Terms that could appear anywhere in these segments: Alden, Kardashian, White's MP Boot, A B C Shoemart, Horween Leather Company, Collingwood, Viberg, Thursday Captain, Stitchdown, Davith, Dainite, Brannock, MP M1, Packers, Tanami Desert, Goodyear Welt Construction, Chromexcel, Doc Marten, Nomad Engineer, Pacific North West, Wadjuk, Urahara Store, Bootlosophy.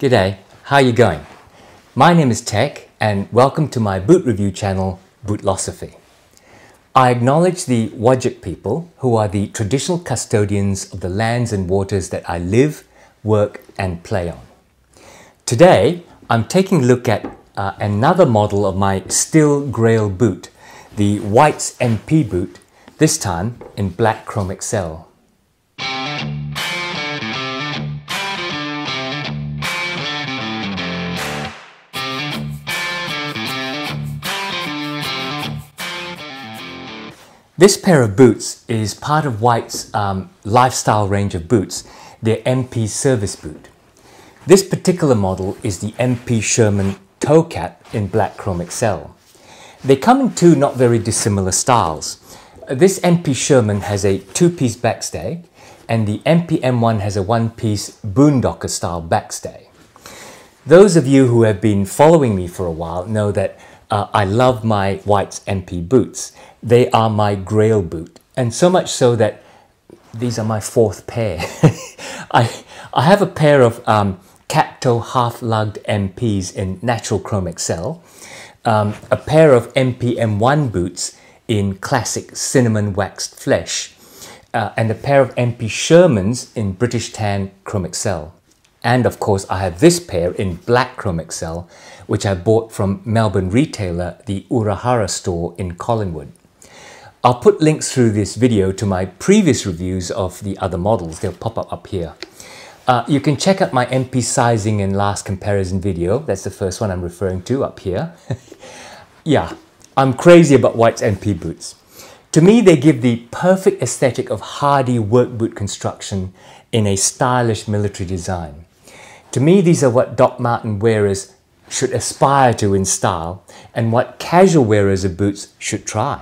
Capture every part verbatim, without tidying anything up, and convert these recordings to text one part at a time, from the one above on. G'day, how you going? My name is Tech and welcome to my boot review channel, Bootlosophy. I acknowledge the Wadjuk people who are the traditional custodians of the lands and waters that I live, work and play on. Today I'm taking a look at uh, another model of my steel grail boot, the White's M P Boot, this time in black Chromexcel. This pair of boots is part of White's um, lifestyle range of boots, their M P service boot. This particular model is the M P Sherman toe cap in black Chromexcel. They come in two not very dissimilar styles. This M P Sherman has a two-piece backstay and the M P M one has a one-piece boondocker style backstay. Those of you who have been following me for a while know that Uh, I love my White's M P boots. They are my grail boot, and so much so that these are my fourth pair. I, I have a pair of um, cap-toe half-lugged M Ps in natural Chromexcel, um, a pair of M P M one boots in classic cinnamon waxed flesh, uh, and a pair of M P Shermans in British tan Chromexcel. And of course, I have this pair in black Chromexcel, which I bought from Melbourne retailer, the Urahara Store in Collingwood. I'll put links through this video to my previous reviews of the other models. They'll pop up up here. Uh, you can check out my M P sizing and last comparison video. That's the first one I'm referring to up here. Yeah, I'm crazy about White's M P boots. To me, they give the perfect aesthetic of hardy work boot construction in a stylish military design. To me, these are what Doc Marten wearers should aspire to in style and what casual wearers of boots should try.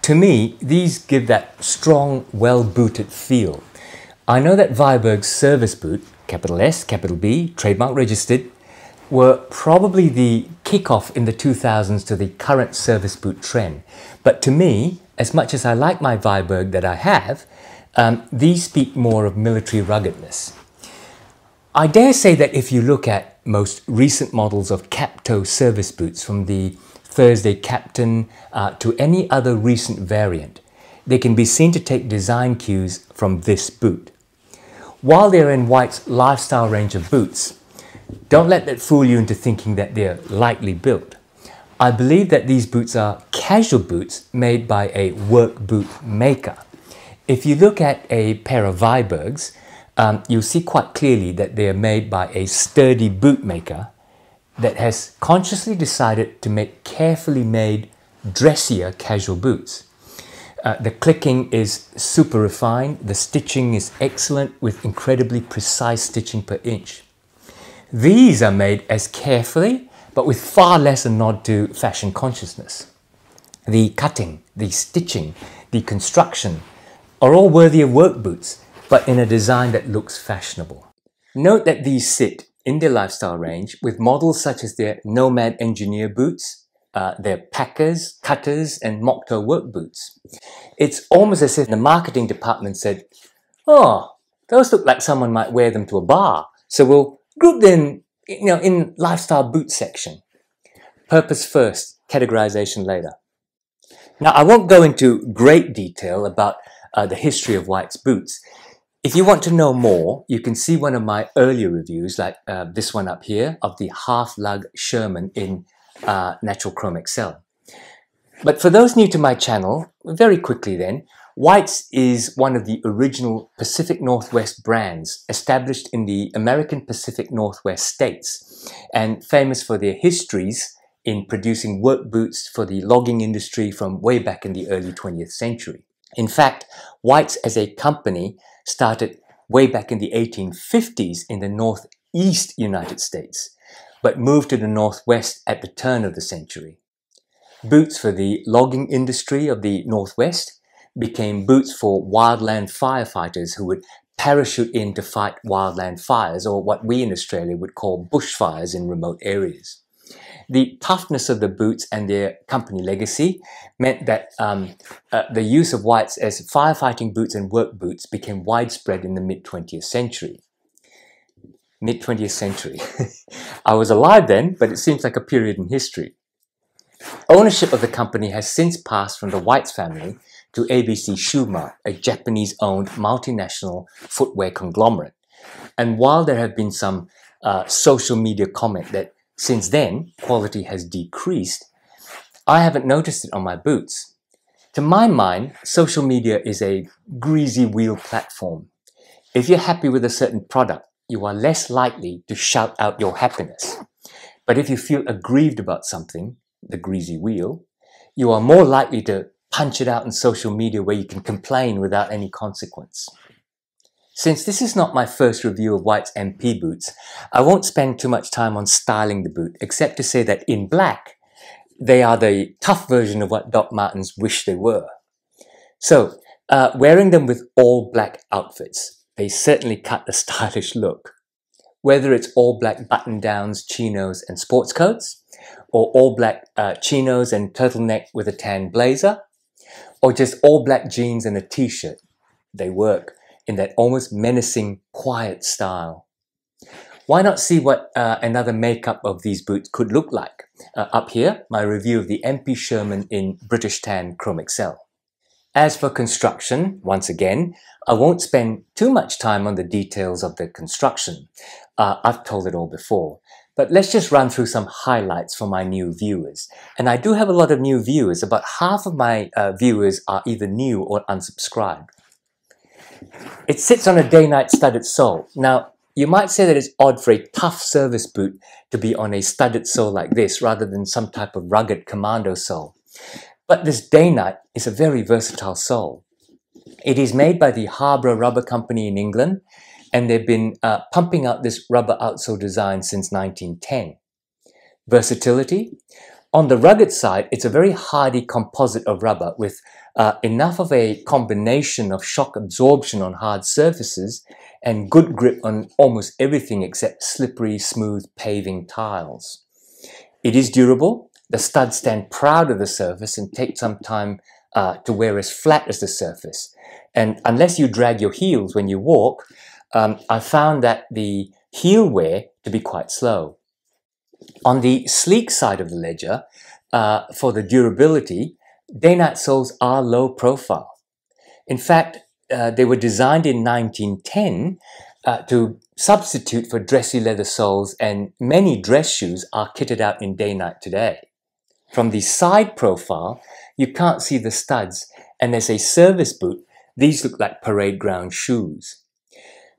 To me, these give that strong, well-booted feel. I know that Viberg's service boot, capital S, capital B, trademark registered, were probably the kickoff in the two thousands to the current service boot trend. But to me, as much as I like my Viberg that I have, um, these speak more of military ruggedness. I dare say that if you look at most recent models of cap-toe service boots, from the Thursday Captain uh, to any other recent variant, they can be seen to take design cues from this boot. While they're in White's lifestyle range of boots, don't let that fool you into thinking that they're lightly built. I believe that these boots are casual boots made by a work boot maker. If you look at a pair of Vibergs, Um, you'll see quite clearly that they are made by a sturdy bootmaker that has consciously decided to make carefully made, dressier casual boots. Uh, the clicking is super refined, the stitching is excellent with incredibly precise stitching per inch. These are made as carefully, but with far less a nod to fashion consciousness. The cutting, the stitching, the construction are all worthy of work boots, but in a design that looks fashionable. Note that these sit in their lifestyle range with models such as their Nomad Engineer boots, uh, their Packers, Cutters and Mokto work boots. It's almost as if the marketing department said, oh, those look like someone might wear them to a bar, so we'll group them, you know, in lifestyle boot section. Purpose first, categorization later. Now, I won't go into great detail about uh, the history of White's boots. If you want to know more, you can see one of my earlier reviews, like uh, this one up here, of the half-lug Sherman in uh, natural Chromexcel. But for those new to my channel, very quickly then, White's is one of the original Pacific Northwest brands established in the American Pacific Northwest states and famous for their histories in producing work boots for the logging industry from way back in the early twentieth century. In fact, White's as a company started way back in the eighteen fifties in the northeast United States, but moved to the northwest at the turn of the century. Boots for the logging industry of the northwest became boots for wildland firefighters who would parachute in to fight wildland fires, or what we in Australia would call bushfires in remote areas. The toughness of the boots and their company legacy meant that um, uh, the use of Whites as firefighting boots and work boots became widespread in the mid twentieth century. mid twentieth century. I was alive then, but it seems like a period in history. Ownership of the company has since passed from the White's family to A B C Shoemart, a Japanese-owned multinational footwear conglomerate. And while there have been some uh, social media comment that since then quality has decreased, I haven't noticed it on my boots. To my mind, social media is a greasy wheel platform. If you're happy with a certain product, you are less likely to shout out your happiness. But if you feel aggrieved about something, the greasy wheel, you are more likely to punch it out on social media where you can complain without any consequence. Since this is not my first review of White's M P boots, I won't spend too much time on styling the boot, except to say that in black, they are the tough version of what Doc Martens wish they were. So, uh, wearing them with all black outfits, they certainly cut a stylish look. Whether it's all black button-downs, chinos, and sports coats, or all black uh, chinos and turtleneck with a tan blazer, or just all black jeans and a t-shirt, they work in that almost menacing, quiet style. Why not see what uh, another makeup of these boots could look like? Uh, up here, my review of the M P Sherman in British Tan Chromexcel. As for construction, once again, I won't spend too much time on the details of the construction. Uh, I've told it all before. But let's just run through some highlights for my new viewers. And I do have a lot of new viewers. About half of my uh, viewers are either new or unsubscribed. It sits on a Dainite studded sole. Now, you might say that it's odd for a tough service boot to be on a studded sole like this rather than some type of rugged commando sole. But this Dainite is a very versatile sole. It is made by the Harborough Rubber Company in England, and they've been uh, pumping out this rubber outsole design since nineteen ten. Versatility. On the rugged side, it's a very hardy composite of rubber with uh, enough of a combination of shock absorption on hard surfaces and good grip on almost everything except slippery, smooth paving tiles. It is durable. The studs stand proud of the surface and take some time uh, to wear as flat as the surface. And unless you drag your heels when you walk, um, I found that the heel wear to be quite slow. On the sleek side of the ledger, uh, for the durability, Dainite soles are low profile. In fact, uh, they were designed in nineteen ten uh, to substitute for dressy leather soles, and many dress shoes are kitted out in Dainite today. From the side profile, you can't see the studs, and as a service boot, these look like parade ground shoes.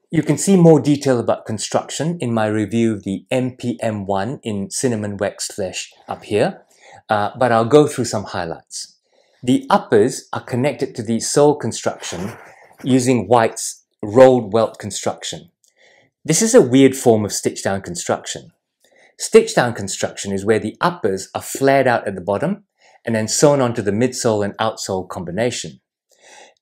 You can see more detail about construction in my review of the M P M one in cinnamon waxed flesh up here, uh, but I'll go through some highlights. The uppers are connected to the sole construction using White's rolled welt construction. This is a weird form of stitchdown construction. Stitchdown construction is where the uppers are flared out at the bottom and then sewn onto the midsole and outsole combination.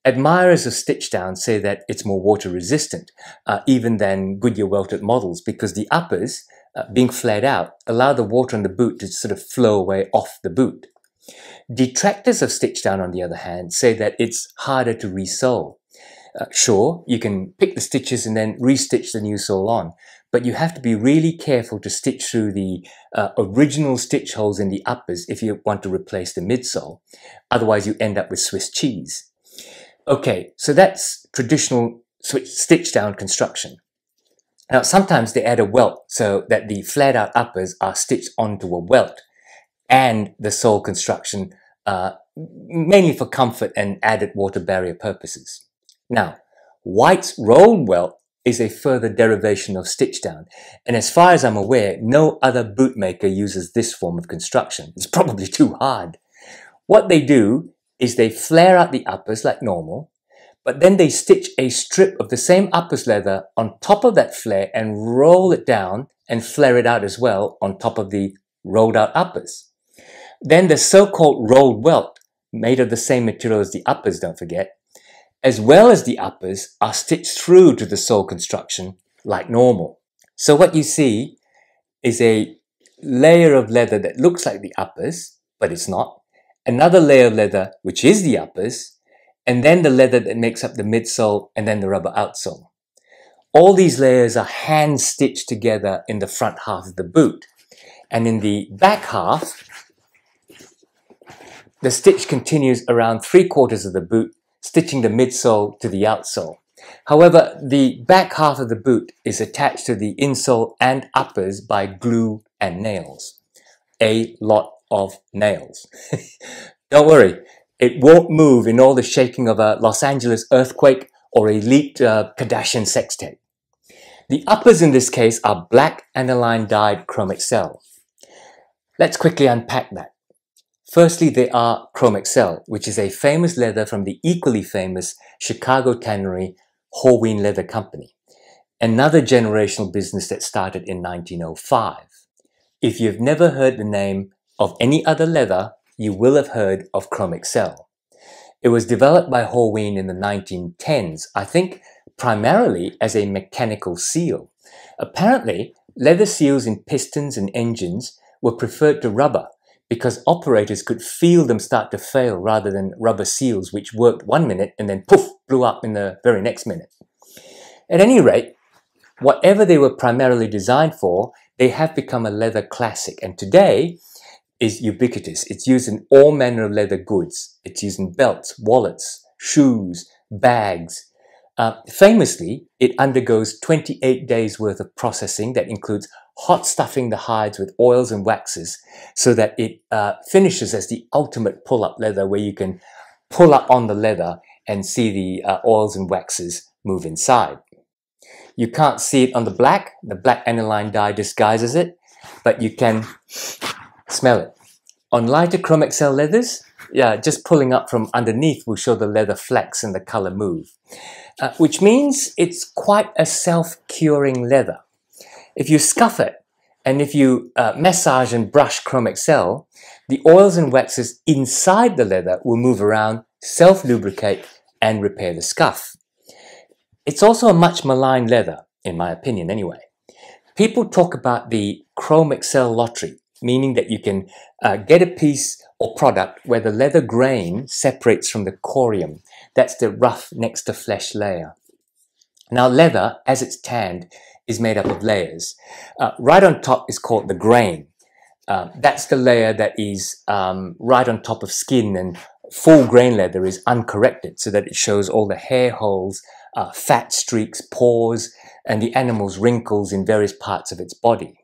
Admirers of stitchdown say that it's more water resistant, uh, even than Goodyear Welted models, because the uppers, uh, being flared out, allow the water on the boot to sort of flow away off the boot. Detractors of stitchdown, on the other hand, say that it's harder to resole. Uh, sure, you can pick the stitches and then restitch the new sole on, but you have to be really careful to stitch through the uh, original stitch holes in the uppers if you want to replace the midsole. Otherwise, you end up with Swiss cheese. Okay, so that's traditional stitch-down construction. Now, sometimes they add a welt so that the flared-out uppers are stitched onto a welt and the sole construction, uh, mainly for comfort and added water barrier purposes. Now, White's rolled welt is a further derivation of stitch-down, and as far as I'm aware, no other bootmaker uses this form of construction. It's probably too hard. What they do is they flare out the uppers like normal, but then they stitch a strip of the same uppers leather on top of that flare and roll it down and flare it out as well on top of the rolled out uppers. Then the so-called rolled welt, made of the same material as the uppers, don't forget, as well as the uppers, are stitched through to the sole construction like normal. So what you see is a layer of leather that looks like the uppers, but it's not, another layer of leather, which is the uppers, and then the leather that makes up the midsole and then the rubber outsole. All these layers are hand stitched together in the front half of the boot, and in the back half the stitch continues around three quarters of the boot, stitching the midsole to the outsole. However, the back half of the boot is attached to the insole and uppers by glue and nails. A lot of nails. Don't worry, it won't move in all the shaking of a Los Angeles earthquake or a leaked uh, Kardashian sex tape. The uppers in this case are black aniline dyed Chromexcel. Let's quickly unpack that. Firstly, they are Chromexcel, which is a famous leather from the equally famous Chicago tannery Horween Leather Company, another generational business that started in nineteen oh five. If you've never heard the name of any other leather, you will have heard of Chromexcel. It was developed by Horween in the nineteen tens, I think primarily as a mechanical seal. Apparently, leather seals in pistons and engines were preferred to rubber because operators could feel them start to fail rather than rubber seals which worked one minute and then poof, blew up in the very next minute. At any rate, whatever they were primarily designed for, they have become a leather classic, and today is ubiquitous. It's used in all manner of leather goods. It's used in belts, wallets, shoes, bags. Uh, famously, it undergoes twenty-eight days worth of processing that includes hot stuffing the hides with oils and waxes so that it uh, finishes as the ultimate pull-up leather, where you can pull up on the leather and see the uh, oils and waxes move inside. You can't see it on the black. The black aniline dye disguises it, but you can smell it. On lighter Chromexcel leathers, yeah, just pulling up from underneath will show the leather flex and the color move, uh, which means it's quite a self-curing leather. If you scuff it and if you uh, massage and brush Chromexcel, the oils and waxes inside the leather will move around, self-lubricate and repair the scuff. It's also a much maligned leather, in my opinion anyway. People talk about the Chromexcel lottery, meaning that you can uh, get a piece or product where the leather grain separates from the corium. That's the rough next to flesh layer. Now leather, as it's tanned, is made up of layers. Uh, right on top is called the grain. Uh, that's the layer that is um, right on top of skin, and full grain leather is uncorrected so that it shows all the hair holes, uh, fat streaks, pores, and the animal's wrinkles in various parts of its body.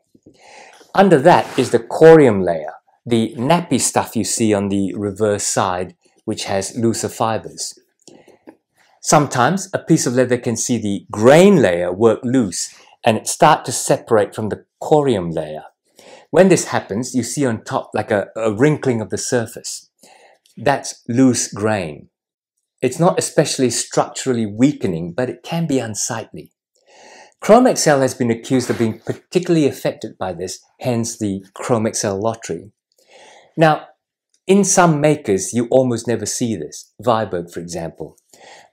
Under that is the corium layer, the nappy stuff you see on the reverse side, which has looser fibers. Sometimes a piece of leather can see the grain layer work loose and it start to separate from the corium layer. When this happens, you see on top like a, a wrinkling of the surface. That's loose grain. It's not especially structurally weakening, but it can be unsightly. Chromexcel has been accused of being particularly affected by this, hence the Chromexcel lottery. Now, in some makers, you almost never see this. Viberg, for example.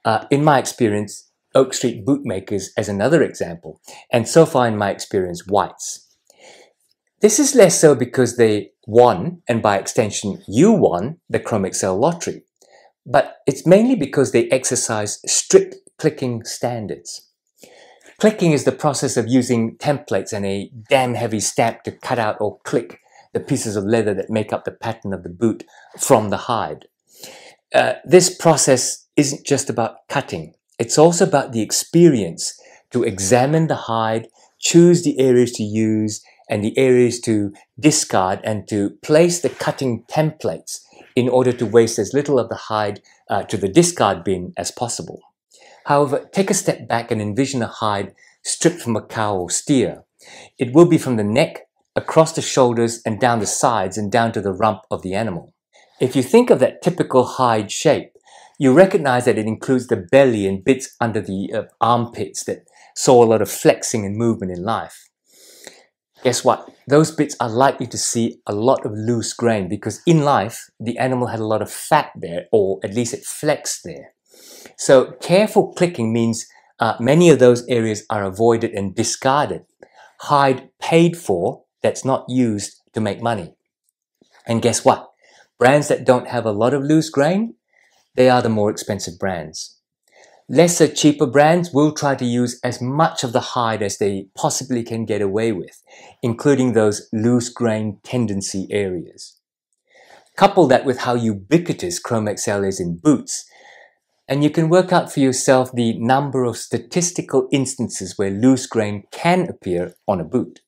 Uh, in my experience, Oak Street bootmakers as another example, and so far in my experience, White's. This is less so because they won, and by extension, you won, the Chromexcel lottery, but it's mainly because they exercise strict clicking standards. Clicking is the process of using templates and a damn heavy stamp to cut out or click the pieces of leather that make up the pattern of the boot from the hide. Uh, this process isn't just about cutting. It's also about the experience to examine the hide, choose the areas to use and the areas to discard, and to place the cutting templates in order to waste as little of the hide uh, to the discard bin as possible. However, take a step back and envision a hide stripped from a cow or steer. It will be from the neck, across the shoulders, and down the sides, and down to the rump of the animal. If you think of that typical hide shape, you recognize that it includes the belly and bits under the uh, armpits that saw a lot of flexing and movement in life. Guess what? Those bits are likely to see a lot of loose grain because in life, the animal had a lot of fat there, or at least it flexed there. So careful clicking means uh, many of those areas are avoided and discarded. Hide paid for that's not used to make money. And guess what? Brands that don't have a lot of loose grain, they are the more expensive brands. Lesser, cheaper brands will try to use as much of the hide as they possibly can get away with, including those loose-grain tendency areas. Couple that with how ubiquitous Chromexcel is in boots, and you can work out for yourself the number of statistical instances where loose-grain can appear on a boot.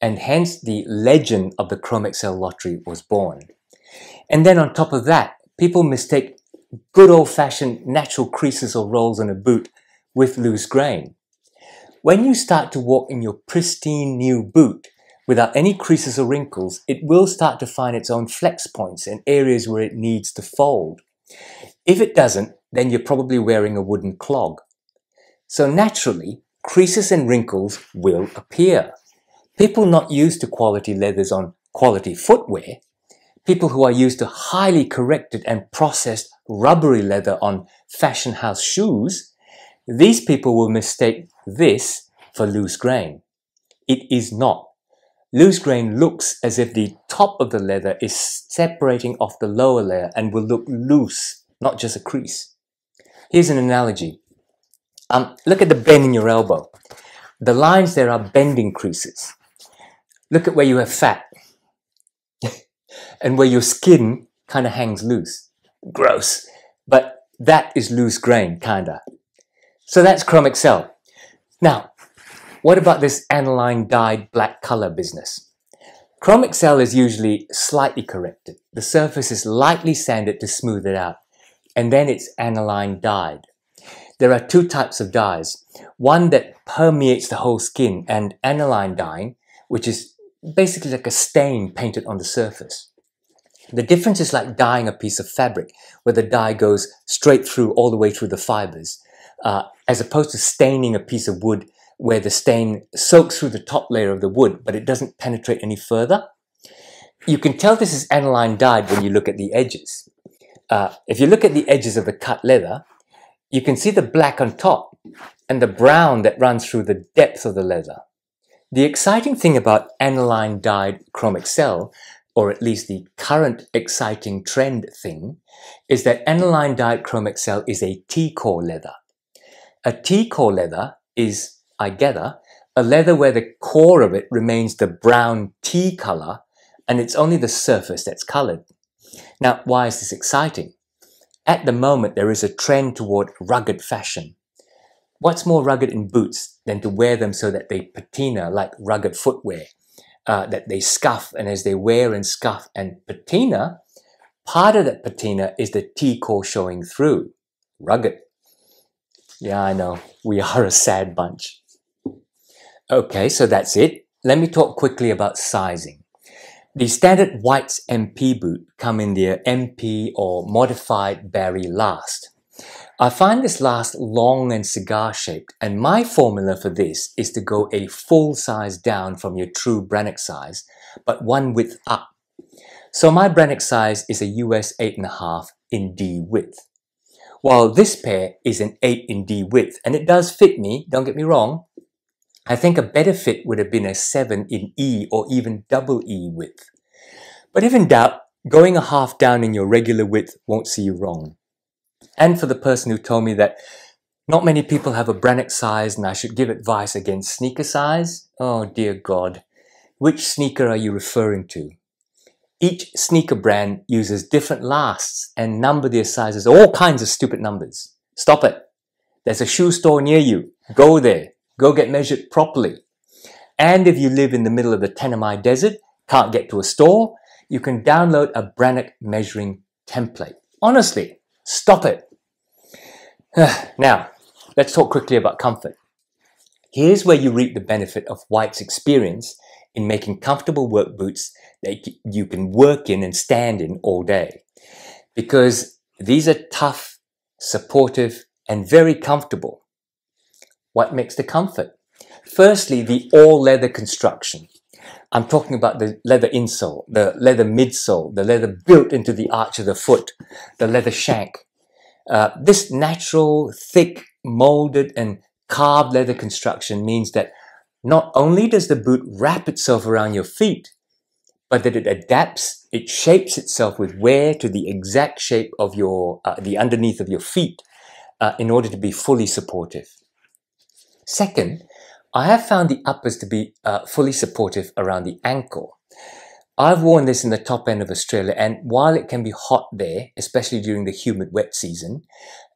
And hence, the legend of the Chromexcel lottery was born. And then on top of that, people mistake good old-fashioned natural creases or rolls on a boot with loose grain. When you start to walk in your pristine new boot without any creases or wrinkles, it will start to find its own flex points and areas where it needs to fold. If it doesn't, then you're probably wearing a wooden clog. So naturally, creases and wrinkles will appear. People not used to quality leathers on quality footwear, people who are used to highly corrected and processed rubbery leather on fashion house shoes, these people will mistake this for loose grain. It is not. Loose grain looks as if the top of the leather is separating off the lower layer and will look loose, not just a crease. Here's an analogy. Um, look at the bend in your elbow. The lines there are bending creases. Look at where you have fat and where your skin kind of hangs loose. Gross, but that is loose grain, kinda. So that's Chromexcel. Now, what about this aniline dyed black color business? Chromexcel is usually slightly corrected. The surface is lightly sanded to smooth it out, and then it's aniline dyed. There are two types of dyes, one that permeates the whole skin and aniline dyeing, which is basically like a stain painted on the surface. The difference is like dyeing a piece of fabric, where the dye goes straight through all the way through the fibers, uh, as opposed to staining a piece of wood where the stain soaks through the top layer of the wood, but it doesn't penetrate any further. You can tell this is aniline dyed when you look at the edges. Uh, if you look at the edges of the cut leather, you can see the black on top and the brown that runs through the depth of the leather. The exciting thing about aniline dyed Chromexcel, or at least the current exciting trend thing, is that aniline dyed Chromexcel is a T-core leather. A T-core leather is, I gather, a leather where the core of it remains the brown tea color, and it's only the surface that's colored. Now, why is this exciting? At the moment, there is a trend toward rugged fashion. What's more rugged in boots than to wear them so that they patina like rugged footwear, uh, that they scuff, and as they wear and scuff and patina, part of that patina is the T-core showing through. Rugged. Yeah, I know. We are a sad bunch. Okay, so that's it. Let me talk quickly about sizing. The standard White's M P boot come in their M P or modified Barry last. I find this last long and cigar-shaped, and my formula for this is to go a full size down from your true Brannock size, but one width up. So my Brannock size is a U S eight and a half in D width, while this pair is an eight in D width, and it does fit me, don't get me wrong. I think a better fit would have been a seven in E or even double E width. But if in doubt, going a half down in your regular width won't see you wrong. And for the person who told me that not many people have a Brannock size and I should give advice against sneaker size, oh dear God, which sneaker are you referring to? Each sneaker brand uses different lasts and number their sizes, all kinds of stupid numbers. Stop it. There's a shoe store near you. Go there. Go get measured properly. And if you live in the middle of the Tanami Desert, can't get to a store, you can download a Brannock measuring template. Honestly, stop it. Now, let's talk quickly about comfort. Here's where you reap the benefit of White's experience in making comfortable work boots that you can work in and stand in all day. Because these are tough, supportive, and very comfortable. What makes the comfort? Firstly, the all-leather construction. I'm talking about the leather insole, the leather midsole, the leather built into the arch of the foot, the leather shank. Uh, this natural, thick, molded and carved leather construction means that not only does the boot wrap itself around your feet, but that it adapts, it shapes itself with wear to the exact shape of your, uh, the underneath of your feet. uh, in order to be fully supportive. Second, I have found the uppers to be uh, fully supportive around the ankle. I've worn this in the top end of Australia, and while it can be hot there, especially during the humid wet season,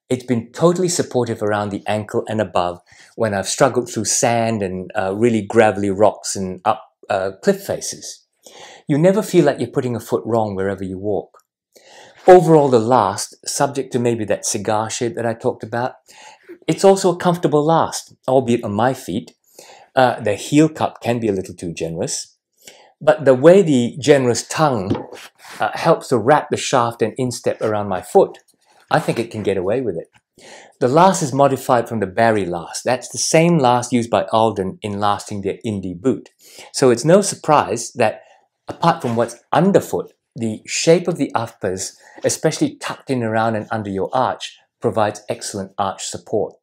it's been totally supportive around the ankle and above when I've struggled through sand and uh, really gravelly rocks and up uh, cliff faces. You never feel like you're putting a foot wrong wherever you walk. Overall, the last, subject to maybe that cigar shape that I talked about, it's also a comfortable last, albeit on my feet. Uh, the heel cup can be a little too generous, but the way the generous tongue uh, helps to wrap the shaft and instep around my foot, I think it can get away with it. The last is modified from the Barry last. That's the same last used by Alden in lasting their indie boot. So it's no surprise that, apart from what's underfoot, the shape of the uppers, especially tucked in around and under your arch, provides excellent arch support.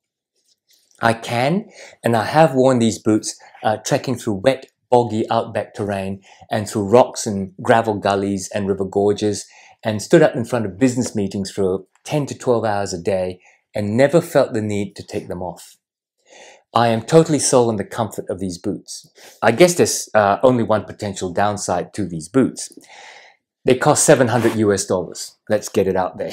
I can, and I have worn these boots uh, trekking through wet, boggy outback terrain and through rocks and gravel gullies and river gorges, and stood up in front of business meetings for ten to twelve hours a day and never felt the need to take them off. I am totally sold on the comfort of these boots. I guess there's uh, only one potential downside to these boots. They cost seven hundred US dollars. Let's get it out there.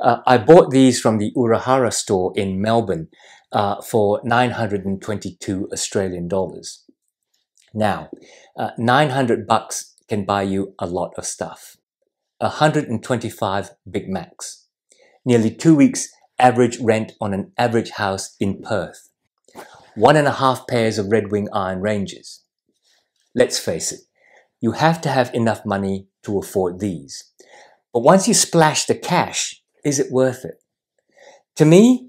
uh, I bought these from the Urahara Store in Melbourne uh, for nine hundred twenty-two Australian dollars. Now, uh, nine hundred bucks can buy you a lot of stuff. one hundred twenty-five Big Macs. Nearly two weeks average rent on an average house in Perth. One and a half pairs of Red Wing Iron Rangers. Let's face it, you have to have enough money to afford these. But once you splash the cash, is it worth it? To me,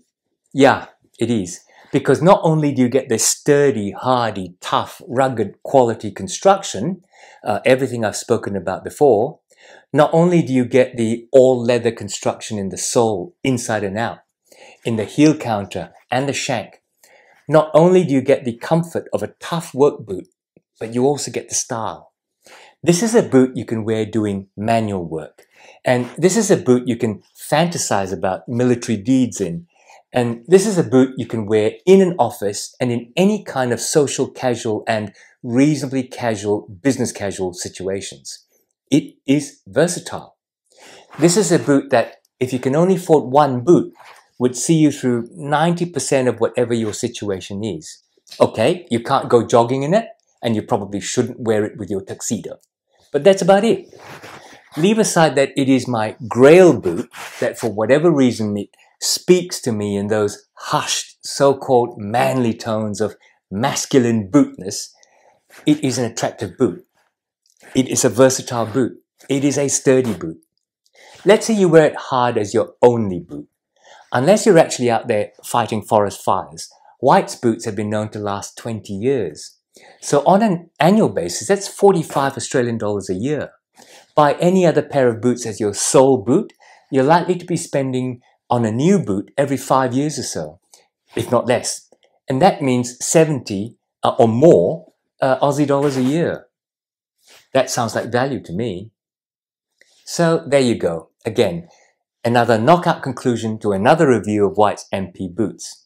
yeah, it is. Because not only do you get this sturdy, hardy, tough, rugged quality construction, uh, everything I've spoken about before, not only do you get the all-leather construction in the sole, inside and out, in the heel counter and the shank, not only do you get the comfort of a tough work boot, but you also get the style. This is a boot you can wear doing manual work, and this is a boot you can fantasize about military deeds in, and this is a boot you can wear in an office and in any kind of social casual and reasonably casual, business casual situations. It is versatile. This is a boot that, if you can only afford one boot, would see you through ninety percent of whatever your situation is. Okay, you can't go jogging in it, and you probably shouldn't wear it with your tuxedo. But that's about it. Leave aside that it is my grail boot that, for whatever reason, it speaks to me in those hushed, so-called manly tones of masculine bootness. It is an attractive boot. It is a versatile boot. It is a sturdy boot. Let's say you wear it hard as your only boot. Unless you're actually out there fighting forest fires, White's boots have been known to last twenty years. So on an annual basis, that's forty-five Australian dollars a year. Buy any other pair of boots as your sole boot, you're likely to be spending on a new boot every five years or so, if not less. And that means seventy uh, or more uh, Aussie dollars a year. That sounds like value to me. So there you go. Again, another knockout conclusion to another review of White's M P boots.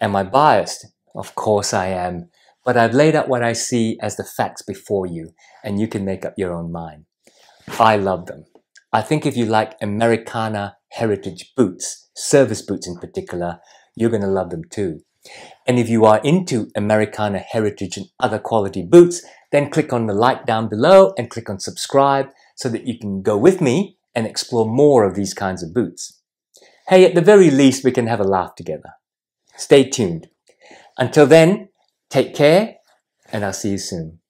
Am I biased? Of course I am. But I've laid out what I see as the facts before you, and you can make up your own mind. I love them. I think if you like Americana heritage boots, service boots in particular, you're going to love them too. And if you are into Americana heritage and other quality boots, then click on the like down below and click on subscribe so that you can go with me and explore more of these kinds of boots. Hey, at the very least, we can have a laugh together. Stay tuned. Until then, take care, and I'll see you soon.